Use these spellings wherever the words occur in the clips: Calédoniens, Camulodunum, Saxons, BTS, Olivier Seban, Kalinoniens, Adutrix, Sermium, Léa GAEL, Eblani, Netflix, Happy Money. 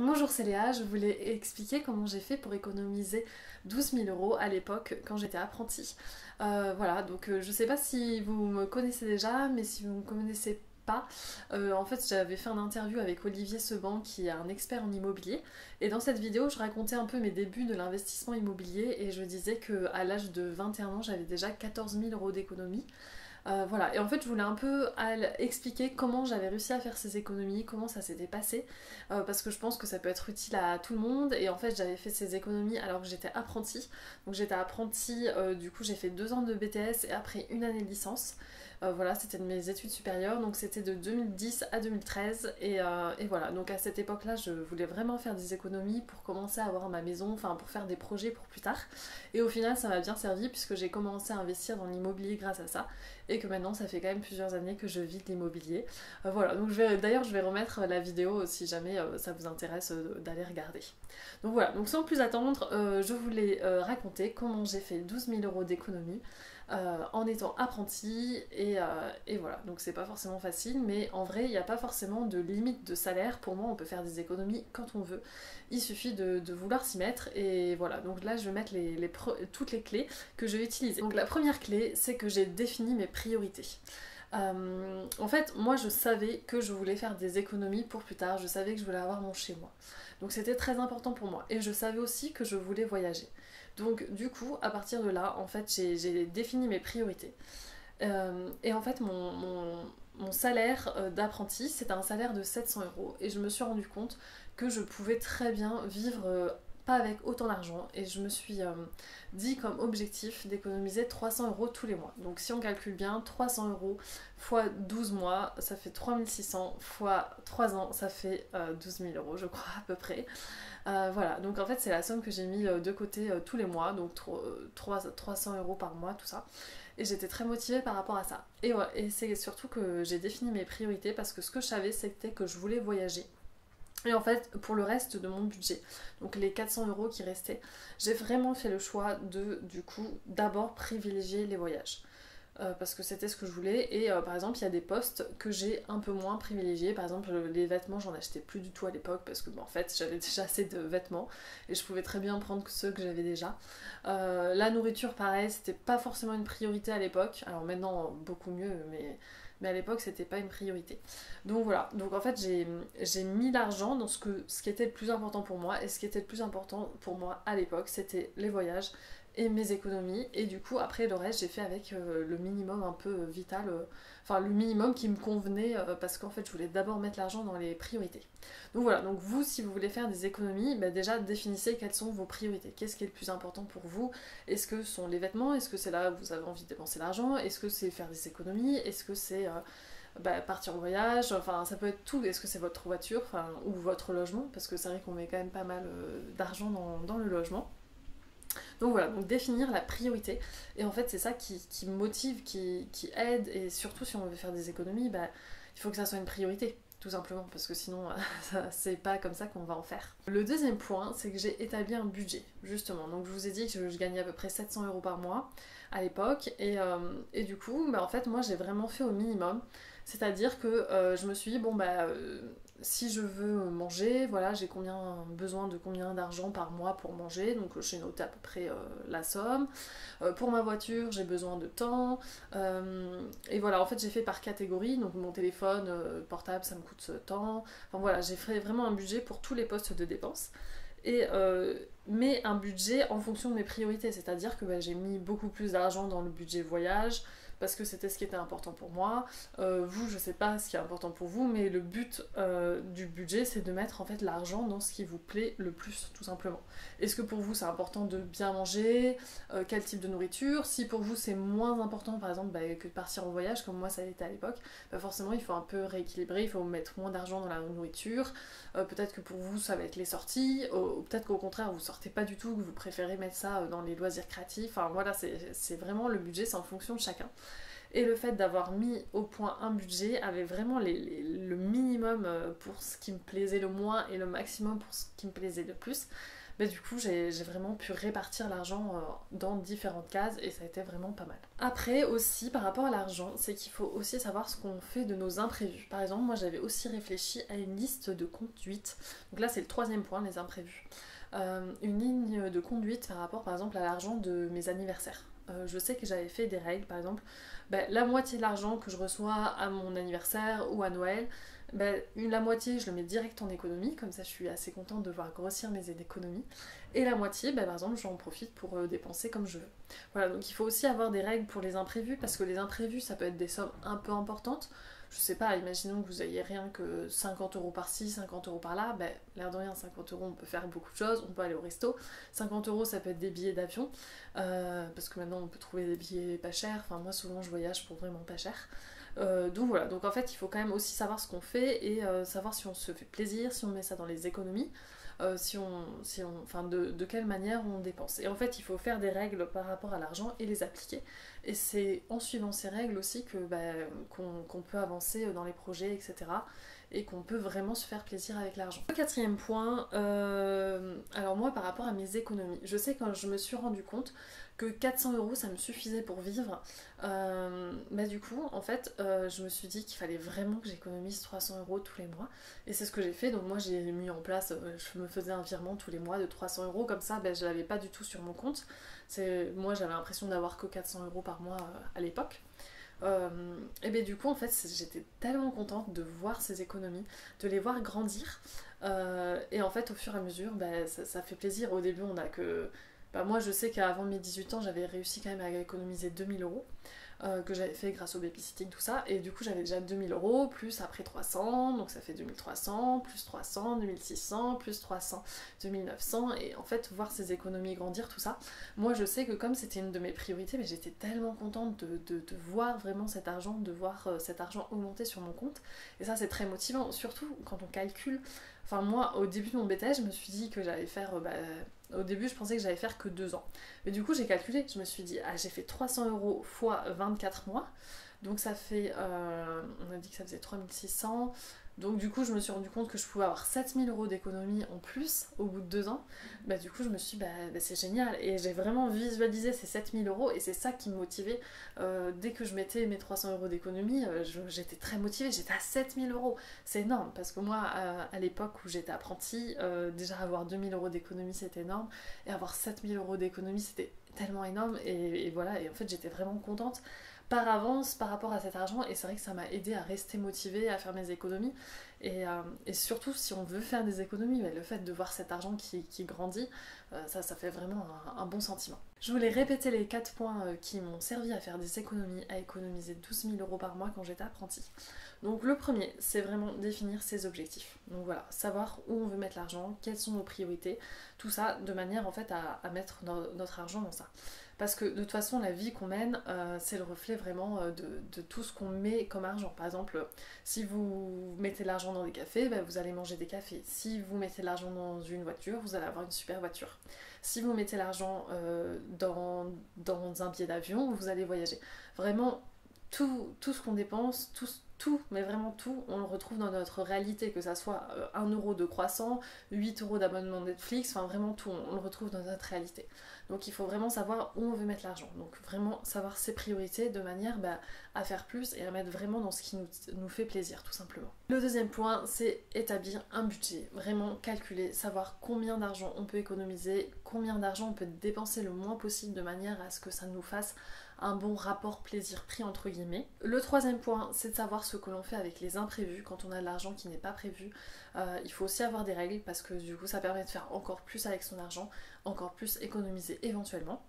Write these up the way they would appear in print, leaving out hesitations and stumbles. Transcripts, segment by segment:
Bonjour, c'est Léa, je voulais expliquer comment j'ai fait pour économiser 12 000 € à l'époque quand j'étais apprentie. Voilà, donc je sais pas si vous me connaissez déjà, mais si vous me connaissez pas, en fait j'avais fait une interview avec Olivier Seban qui est un expert en immobilier, et dans cette vidéo je racontais un peu mes débuts de l'investissement immobilier et je disais qu'à l'âge de 21 ans j'avais déjà 14 000 € d'économie. Voilà, et en fait je voulais un peu expliquer comment j'avais réussi à faire ces économies, comment ça s'était passé, parce que je pense que ça peut être utile à tout le monde. Et en fait j'avais fait ces économies alors que j'étais apprentie, donc j'étais apprentie, du coup j'ai fait 2 ans de BTS et après 1 année de licence. Voilà, c'était de mes études supérieures, donc c'était de 2010 à 2013 et voilà, donc à cette époque là je voulais vraiment faire des économies pour commencer à avoir ma maison, enfin pour faire des projets pour plus tard, et au final ça m'a bien servi puisque j'ai commencé à investir dans l'immobilier grâce à ça, et que maintenant ça fait quand même plusieurs années que je vis de l'immobilier. Voilà, donc d'ailleurs je vais remettre la vidéo si jamais ça vous intéresse d'aller regarder. Donc voilà, donc sans plus attendre, je voulais raconter comment j'ai fait 12 000 € d'économie en étant apprentie, et voilà, donc c'est pas forcément facile, mais en vrai il n'y a pas forcément de limite de salaire. Pour moi on peut faire des économies quand on veut, il suffit de vouloir s'y mettre, et voilà, donc là je vais mettre toutes les clés que je vais utiliser. Donc la première clé, c'est que j'ai défini mes priorités. En fait moi je savais que je voulais faire des économies pour plus tard, je savais que je voulais avoir mon chez moi, donc c'était très important pour moi, et je savais aussi que je voulais voyager. Donc du coup à partir de là en fait j'ai défini mes priorités, et en fait mon salaire d'apprenti c'était un salaire de 700 €, et je me suis rendu compte que je pouvais très bien vivre pas avec autant d'argent, et je me suis dit comme objectif d'économiser 300 € tous les mois. Donc si on calcule bien, 300 € fois 12 mois ça fait 3600, fois 3 ans ça fait 12 000 € je crois à peu près. Voilà, donc en fait c'est la somme que j'ai mis de côté tous les mois, donc 300 € par mois, tout ça. Et j'étais très motivée par rapport à ça. Et, ouais, et c'est surtout que j'ai défini mes priorités, parce que ce que je savais c'était que je voulais voyager. Et en fait, pour le reste de mon budget, donc les 400 € qui restaient, j'ai vraiment fait le choix de, du coup, d'abord privilégier les voyages. Parce que c'était ce que je voulais, et par exemple il y a des postes que j'ai un peu moins privilégiés. Par exemple les vêtements, j'en achetais plus du tout à l'époque, parce que bah, en fait j'avais déjà assez de vêtements et je pouvais très bien prendre ceux que j'avais déjà. La nourriture pareil, c'était pas forcément une priorité à l'époque, alors maintenant beaucoup mieux, mais à l'époque c'était pas une priorité. Donc voilà, donc en fait j'ai mis l'argent dans ce qui était le plus important pour moi, et ce qui était le plus important pour moi à l'époque c'était les voyages et mes économies, et du coup après le reste j'ai fait avec le minimum un peu vital, enfin le minimum qui me convenait, parce qu'en fait je voulais d'abord mettre l'argent dans les priorités. Donc voilà, donc vous si vous voulez faire des économies, bah, déjà définissez quelles sont vos priorités, qu'est-ce qui est le plus important pour vous. Est-ce que ce sont les vêtements, est-ce que c'est là où vous avez envie de dépenser l'argent, est-ce que c'est faire des économies, est-ce que c'est bah, partir en voyage, enfin ça peut être tout, est-ce que c'est votre voiture, enfin, ou votre logement, parce que c'est vrai qu'on met quand même pas mal d'argent dans le logement. Donc voilà, donc définir la priorité, et en fait c'est ça qui motive, qui aide, et surtout si on veut faire des économies, bah, il faut que ça soit une priorité, tout simplement, parce que sinon c'est pas comme ça qu'on va en faire. Le deuxième point, c'est que j'ai établi un budget, justement. Donc je vous ai dit que je gagnais à peu près 700 € par mois à l'époque, et du coup, bah, en fait moi j'ai vraiment fait au minimum, c'est-à-dire que je me suis dit, bon bah... si je veux manger, voilà, j'ai besoin de combien d'argent par mois pour manger, donc j'ai noté à peu près la somme. Pour ma voiture, j'ai besoin de temps, et voilà, en fait j'ai fait par catégorie, donc mon téléphone portable ça me coûte tant, enfin voilà, j'ai fait vraiment un budget pour tous les postes de dépenses, et mais un budget en fonction de mes priorités, c'est-à-dire que bah, j'ai mis beaucoup plus d'argent dans le budget voyage, parce que c'était ce qui était important pour moi. Vous, je sais pas ce qui est important pour vous, mais le but du budget, c'est de mettre en fait l'argent dans ce qui vous plaît le plus, tout simplement. Est-ce que pour vous c'est important de bien manger, quel type de nourriture? Si pour vous c'est moins important, par exemple, bah, que de partir en voyage, comme moi ça l'était à l'époque, bah forcément il faut un peu rééquilibrer, il faut mettre moins d'argent dans la nourriture. Peut-être que pour vous ça va être les sorties, peut-être qu'au contraire vous sortez pas du tout, que vous préférez mettre ça dans les loisirs créatifs. Enfin voilà, c'est vraiment le budget, c'est en fonction de chacun. Et le fait d'avoir mis au point un budget avec vraiment le minimum pour ce qui me plaisait le moins et le maximum pour ce qui me plaisait le plus, mais du coup j'ai vraiment pu répartir l'argent dans différentes cases et ça a été vraiment pas mal. Après aussi par rapport à l'argent, c'est qu'il faut aussi savoir ce qu'on fait de nos imprévus. Par exemple moi j'avais aussi réfléchi à une liste de conduite, donc là c'est le troisième point, les imprévus. Une ligne de conduite par rapport par exemple à l'argent de mes anniversaires. Je sais que j'avais fait des règles, par exemple, la moitié de l'argent que je reçois à mon anniversaire ou à Noël, la moitié je le mets direct en économie, comme ça je suis assez contente de voir grossir mes économies, et la moitié par exemple j'en profite pour dépenser comme je veux. Voilà, donc il faut aussi avoir des règles pour les imprévus, parce que les imprévus ça peut être des sommes un peu importantes. Je sais pas, imaginons que vous ayez rien que 50 € par-ci, 50 € par-là, l'air de rien, 50 € on peut faire beaucoup de choses, on peut aller au resto, 50 € ça peut être des billets d'avion, parce que maintenant on peut trouver des billets pas chers, enfin moi souvent je voyage pour vraiment pas cher. Donc voilà, donc en fait il faut quand même aussi savoir ce qu'on fait et savoir si on se fait plaisir, si on met ça dans les économies, de quelle manière on dépense. Et en fait il faut faire des règles par rapport à l'argent et les appliquer, et c'est en suivant ces règles aussi que qu'on peut avancer dans les projets, etc. et qu'on peut vraiment se faire plaisir avec l'argent. Le quatrième point, alors moi par rapport à mes économies, je sais quand je me suis rendu compte que 400 € ça me suffisait pour vivre, du coup en fait je me suis dit qu'il fallait vraiment que j'économise 300 € tous les mois, et c'est ce que j'ai fait. Donc moi j'ai mis en place, je me faisais un virement tous les mois de 300 €, comme ça je l'avais pas du tout sur mon compte, moi j'avais l'impression d'avoir que 400 € par mois à l'époque. Et bien du coup en fait j'étais tellement contente de voir ces économies, de les voir grandir, et en fait au fur et à mesure ça fait plaisir. Au début on a que... moi je sais qu'avant mes 18 ans j'avais réussi quand même à économiser 2000 €, que j'avais fait grâce au babysitting, tout ça, et du coup j'avais déjà 2000 € plus après 300, donc ça fait 2300 plus 300, 2600 plus 300, 2900, et en fait voir ces économies grandir, tout ça, moi je sais que comme c'était une de mes priorités, mais j'étais tellement contente de voir vraiment cet argent, de voir cet argent augmenter sur mon compte, et ça c'est très motivant, surtout quand on calcule. Enfin moi au début de mon BTS je me suis dit que j'allais faire, au début je pensais que j'allais faire que 2 ans. Mais du coup j'ai calculé, je me suis dit j'ai fait 300 € fois 24 mois, donc ça fait, on a dit que ça faisait 3600, donc du coup je me suis rendu compte que je pouvais avoir 7000 € d'économie en plus au bout de 2 ans, du coup je me suis dit c'est génial, et j'ai vraiment visualisé ces 7000 € et c'est ça qui me motivait. Dès que je mettais mes 300 € d'économie, j'étais très motivée, j'étais à 7000 €, c'est énorme, parce que moi à l'époque où j'étais apprentie, déjà avoir 2000 € d'économie c'était énorme, et avoir 7000 € d'économie c'était tellement énorme, et voilà, et en fait j'étais vraiment contente par avance par rapport à cet argent, et c'est vrai que ça m'a aidé à rester motivée, à faire mes économies, et surtout si on veut faire des économies, le fait de voir cet argent qui grandit, ça fait vraiment un bon sentiment. Je voulais répéter les 4 points qui m'ont servi à faire des économies, à économiser 12 000 € par mois quand j'étais apprentie. Donc le premier, c'est vraiment définir ses objectifs. Donc voilà, savoir où on veut mettre l'argent, quelles sont nos priorités, tout ça de manière en fait à mettre notre argent dans ça. Parce que de toute façon la vie qu'on mène, c'est le reflet vraiment de tout ce qu'on met comme argent. Par exemple, si vous mettez de l'argent dans des cafés, vous allez manger des cafés. Si vous mettez de l'argent dans une voiture, vous allez avoir une super voiture. Si vous mettez l'argent dans un billet d'avion, vous allez voyager. Vraiment tout ce qu'on dépense, tout, mais vraiment tout, on le retrouve dans notre réalité, que ça soit 1 € de croissant, 8 € d'abonnement Netflix, enfin vraiment tout, on le retrouve dans notre réalité. Donc il faut vraiment savoir où on veut mettre l'argent, donc vraiment savoir ses priorités de manière à faire plus et à mettre vraiment dans ce qui nous fait plaisir, tout simplement. Le deuxième point, c'est établir un budget, vraiment calculer, savoir combien d'argent on peut économiser, combien d'argent on peut dépenser le moins possible de manière à ce que ça nous fasse un bon rapport plaisir-prix entre guillemets. Le troisième point, c'est de savoir ce que l'on fait avec les imprévus, quand on a de l'argent qui n'est pas prévu. Il faut aussi avoir des règles, parce que du coup ça permet de faire encore plus avec son argent, encore plus économiser éventuellement.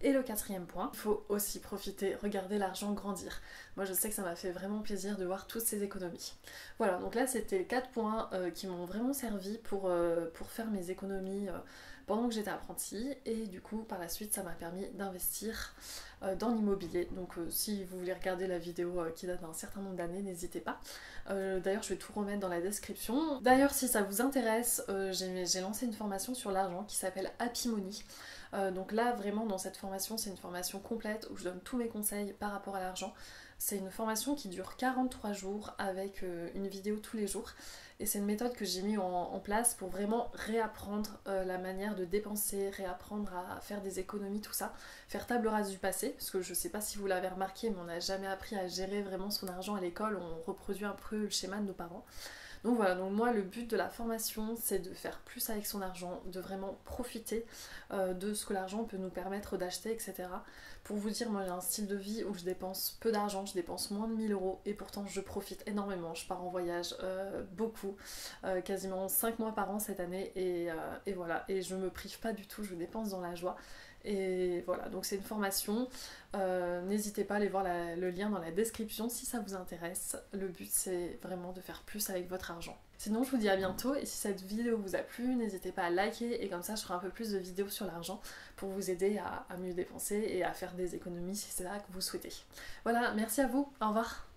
Et le quatrième point, il faut aussi profiter, regarder l'argent grandir. Moi je sais que ça m'a fait vraiment plaisir de voir toutes ces économies. Voilà, donc là c'était les 4 points qui m'ont vraiment servi pour faire mes économies pendant que j'étais apprentie, et du coup par la suite ça m'a permis d'investir dans l'immobilier. Donc si vous voulez regarder la vidéo qui date d'un certain nombre d'années, n'hésitez pas. D'ailleurs je vais tout remettre dans la description. D'ailleurs si ça vous intéresse, j'ai lancé une formation sur l'argent qui s'appelle Happy Money. Donc là vraiment dans cette formation, c'est une formation complète où je donne tous mes conseils par rapport à l'argent. C'est une formation qui dure 43 jours avec une vidéo tous les jours. Et c'est une méthode que j'ai mis en place pour vraiment réapprendre la manière de dépenser, réapprendre à faire des économies, tout ça. Faire table rase du passé, parce que je sais pas si vous l'avez remarqué, mais on n'a jamais appris à gérer vraiment son argent à l'école. On reproduit un peu le schéma de nos parents. Donc voilà, donc moi le but de la formation c'est de faire plus avec son argent, de vraiment profiter de ce que l'argent peut nous permettre d'acheter, etc. Pour vous dire, moi j'ai un style de vie où je dépense peu d'argent, je dépense moins de 1000 euros, et pourtant je profite énormément, je pars en voyage beaucoup, quasiment 5 mois par an cette année, et voilà, et je me prive pas du tout, je dépense dans la joie. Et voilà, donc c'est une formation, n'hésitez pas à aller voir le lien dans la description si ça vous intéresse. Le but c'est vraiment de faire plus avec votre argent. Sinon je vous dis à bientôt, et si cette vidéo vous a plu, n'hésitez pas à liker, et comme ça je ferai un peu plus de vidéos sur l'argent pour vous aider à mieux dépenser et à faire des économies si c'est là que vous souhaitez. Voilà, merci à vous, au revoir.